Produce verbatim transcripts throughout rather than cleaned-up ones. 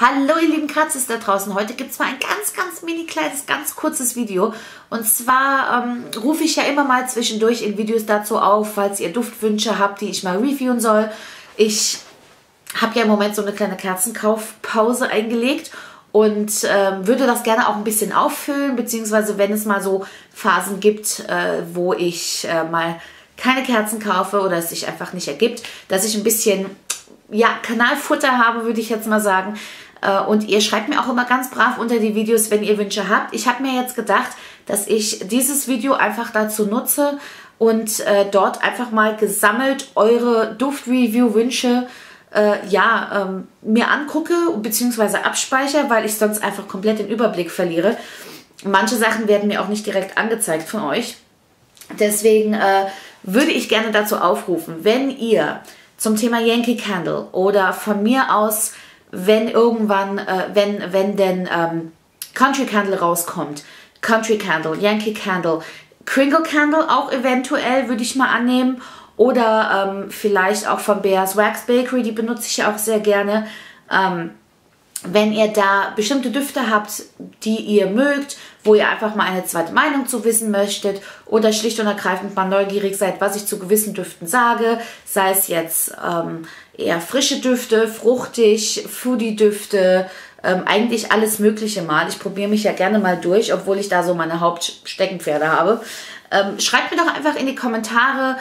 Hallo ihr lieben Kratzis da draußen, heute gibt es mal ein ganz, ganz mini kleines, ganz kurzes Video. Und zwar ähm, rufe ich ja immer mal zwischendurch in Videos dazu auf, falls ihr Duftwünsche habt, die ich mal reviewen soll. Ich habe ja im Moment so eine kleine Kerzenkaufpause eingelegt und ähm, würde das gerne auch ein bisschen auffüllen, beziehungsweise wenn es mal so Phasen gibt, äh, wo ich äh, mal keine Kerzen kaufe oder es sich einfach nicht ergibt, dass ich ein bisschen, ja, Kanalfutter habe, würde ich jetzt mal sagen. Und ihr schreibt mir auch immer ganz brav unter die Videos, wenn ihr Wünsche habt. Ich habe mir jetzt gedacht, dass ich dieses Video einfach dazu nutze und äh, dort einfach mal gesammelt eure Duft-Review-Wünsche äh, ja, ähm, mir angucke bzw. abspeichere, weil ich sonst einfach komplett den Überblick verliere. Manche Sachen werden mir auch nicht direkt angezeigt von euch. Deswegen äh, würde ich gerne dazu aufrufen, wenn ihr zum Thema Yankee Candle oder von mir aus, wenn irgendwann, äh, wenn, wenn denn ähm, Country Candle rauskommt, Country Candle, Yankee Candle, Kringle Candle auch eventuell, würde ich mal annehmen, oder ähm, vielleicht auch von Bears Wax Bakery, die benutze ich ja auch sehr gerne. Ähm, wenn ihr da bestimmte Düfte habt, die ihr mögt, wo ihr einfach mal eine zweite Meinung zu wissen möchtet oder schlicht und ergreifend mal neugierig seid, was ich zu gewissen Düften sage, sei es jetzt ähm, eher frische Düfte, fruchtig, Foodie-Düfte, ähm, eigentlich alles mögliche mal. Ich probiere mich ja gerne mal durch, obwohl ich da so meine Hauptsteckenpferde habe. Ähm, schreibt mir doch einfach in die Kommentare,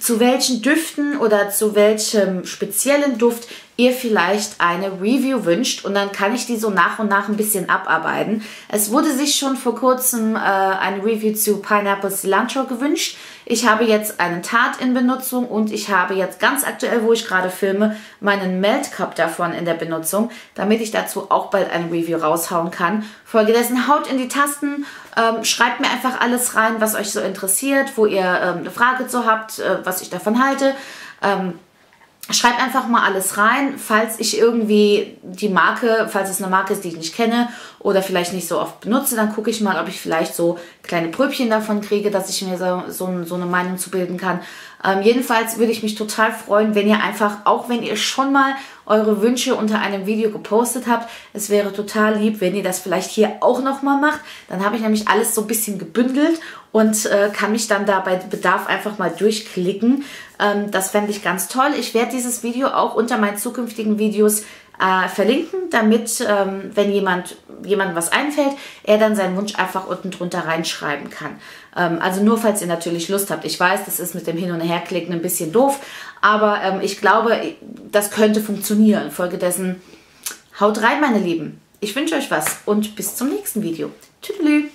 zu welchen Düften oder zu welchem speziellen Duft ihr vielleicht eine Review wünscht, und dann kann ich die so nach und nach ein bisschen abarbeiten. Es wurde sich schon vor kurzem äh, eine Review zu Pineapple Cilantro gewünscht. Ich habe jetzt einen Tarte in Benutzung und ich habe jetzt ganz aktuell, wo ich gerade filme, meinen Melt Cup davon in der Benutzung, damit ich dazu auch bald eine Review raushauen kann. Folgedessen haut in die Tasten, ähm, schreibt mir einfach alles rein, was euch so interessiert, wo ihr ähm, eine Frage zu habt, äh, was ich davon halte. Ähm, Schreibt einfach mal alles rein, falls ich irgendwie die Marke, falls es eine Marke ist, die ich nicht kenne oder vielleicht nicht so oft benutze, dann gucke ich mal, ob ich vielleicht so kleine Pröbchen davon kriege, dass ich mir so, so, so eine Meinung zu bilden kann. Ähm, jedenfalls würde ich mich total freuen, wenn ihr einfach, auch wenn ihr schon mal eure Wünsche unter einem Video gepostet habt, es wäre total lieb, wenn ihr das vielleicht hier auch nochmal macht. Dann habe ich nämlich alles so ein bisschen gebündelt und äh, kann mich dann da bei Bedarf einfach mal durchklicken. Ähm, das fände ich ganz toll. Ich werde dieses Video auch unter meinen zukünftigen Videos äh, verlinken, damit, ähm, wenn jemand, jemandem was einfällt, er dann seinen Wunsch einfach unten drunter reinschreiben kann. Ähm, also nur, falls ihr natürlich Lust habt. Ich weiß, das ist mit dem Hin- und Herklicken ein bisschen doof, aber ähm, ich glaube, das könnte funktionieren. Infolgedessen, haut rein, meine Lieben. Ich wünsche euch was und bis zum nächsten Video. Tüdelü!